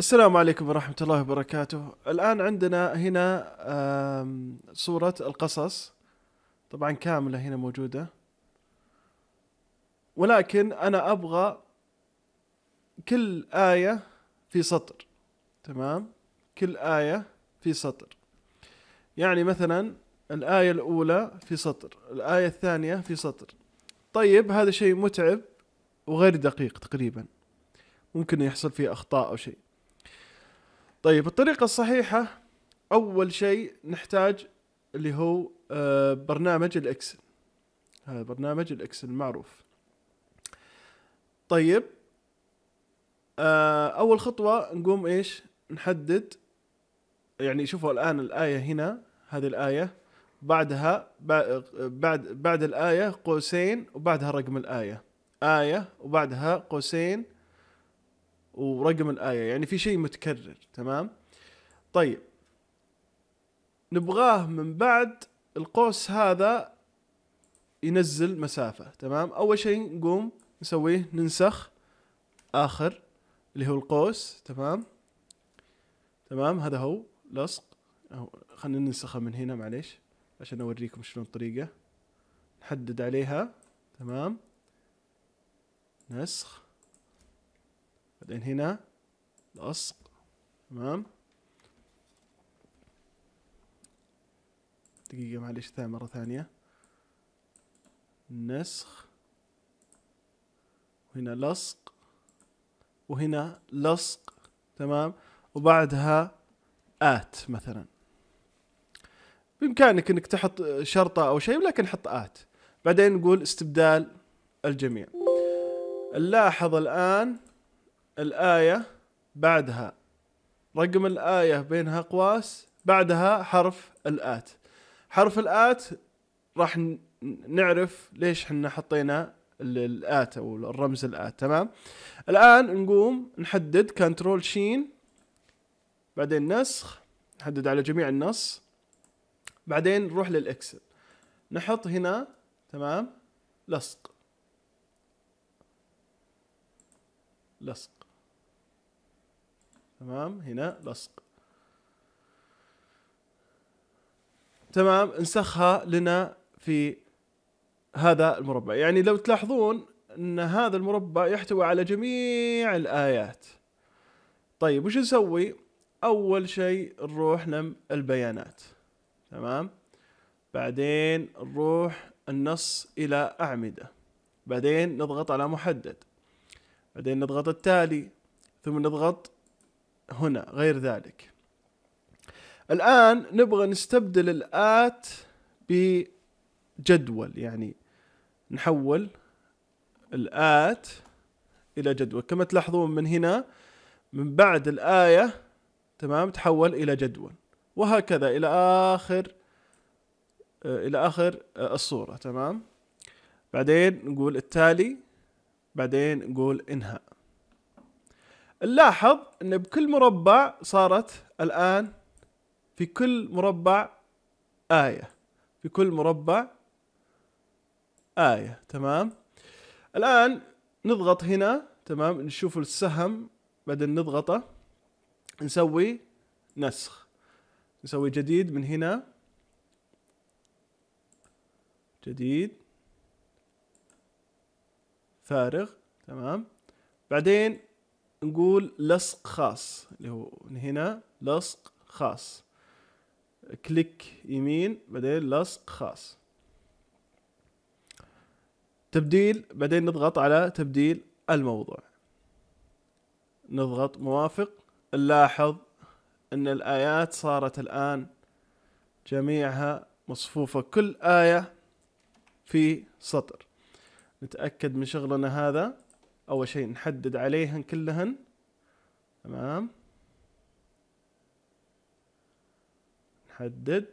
السلام عليكم ورحمة الله وبركاته. الآن عندنا هنا صورة القصص طبعا كاملة هنا موجودة، ولكن أنا أبغى كل آية في سطر. تمام، كل آية في سطر، يعني مثلا الآية الأولى في سطر، الآية الثانية في سطر. طيب هذا شيء متعب وغير دقيق، تقريبا ممكن يحصل فيه أخطاء أو شيء. طيب الطريقة الصحيحة، أول شيء نحتاج اللي هو برنامج الإكسل، هذا برنامج الإكسل معروف. طيب أول خطوة نقوم إيش؟ نحدد، يعني شوفوا الآن الآية هنا، هذه الآية بعدها بعد الآية قوسين وبعدها رقم الآية، آية وبعدها قوسين ورقم الآية، يعني في شيء متكرر. تمام، طيب نبغاه من بعد القوس هذا ينزل مسافة. تمام، أول شيء نقوم نسويه ننسخ آخر اللي هو القوس. تمام هذا هو لصق، خلينا ننسخه من هنا معليش عشان أوريكم شلون الطريقة، نحدد عليها. تمام، نسخ، بعدين هنا لصق. تمام، دقيقة معليش، مرة ثانية نسخ، وهنا لصق، وهنا لصق. تمام، وبعدها آت مثلا، بإمكانك انك تحط شرطة او شيء، ولكن حط آت. بعدين نقول استبدال الجميع. نلاحظ الآن الآية بعدها رقم الآية بينها قواس، بعدها حرف الآت. حرف الآت راح نعرف ليش حنا حطينا الآت أو الرمز الآت. تمام، الآن نقوم نحدد كنترول شين، بعدين نسخ، نحدد على جميع النص، بعدين نروح للإكسل، نحط هنا تمام لصق لصق. تمام، هنا لصق. تمام، انسخها لنا في هذا المربع. يعني لو تلاحظون ان هذا المربع يحتوي على جميع الآيات. طيب وش نسوي؟ اول شيء نروح للبيانات، تمام، بعدين نروح النص الى أعمدة، بعدين نضغط على محدد، بعدين نضغط التالي، ثم نضغط هنا غير ذلك. الآن نبغى نستبدل الآت بجدول، يعني نحول الآت إلى جدول. كما تلاحظون من هنا من بعد الآية تمام تحول إلى جدول، وهكذا إلى آخر الصورة. تمام، بعدين نقول التالي، بعدين نقول انهاء. نلاحظ ان بكل مربع صارت الآن في كل مربع آية، في كل مربع آية. تمام، الآن نضغط هنا، تمام، نشوف السهم، بعدين نضغطه، نسوي نسخ، نسوي جديد من هنا، جديد، فارغ. تمام، بعدين نقول لصق خاص، اللي هو هنا لصق خاص، كليك يمين، بعدين لصق خاص، تبديل، بعدين نضغط على تبديل الموضوع، نضغط موافق. نلاحظ ان الآيات صارت الآن جميعها مصفوفة، كل آية في سطر. نتأكد من شغلنا هذا، أول شيء نحدد عليهن كلهن. تمام، نحدد،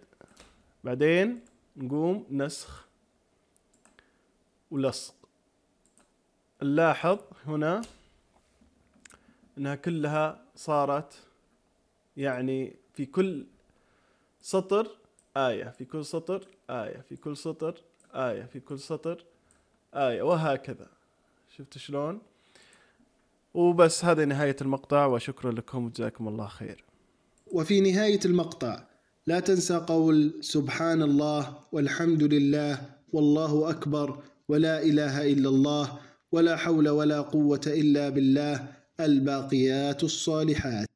بعدين نقوم نسخ ولصق. نلاحظ هنا أنها كلها صارت، يعني في كل سطر آية، في كل سطر آية، في كل سطر آية، في كل سطر آية، وهكذا. شفت شلون؟ وبس هذه نهاية المقطع، وشكرا لكم وجزاكم الله خير. وفي نهاية المقطع لا تنسى قول سبحان الله والحمد لله والله أكبر ولا إله إلا الله ولا حول ولا قوة إلا بالله الباقيات الصالحات.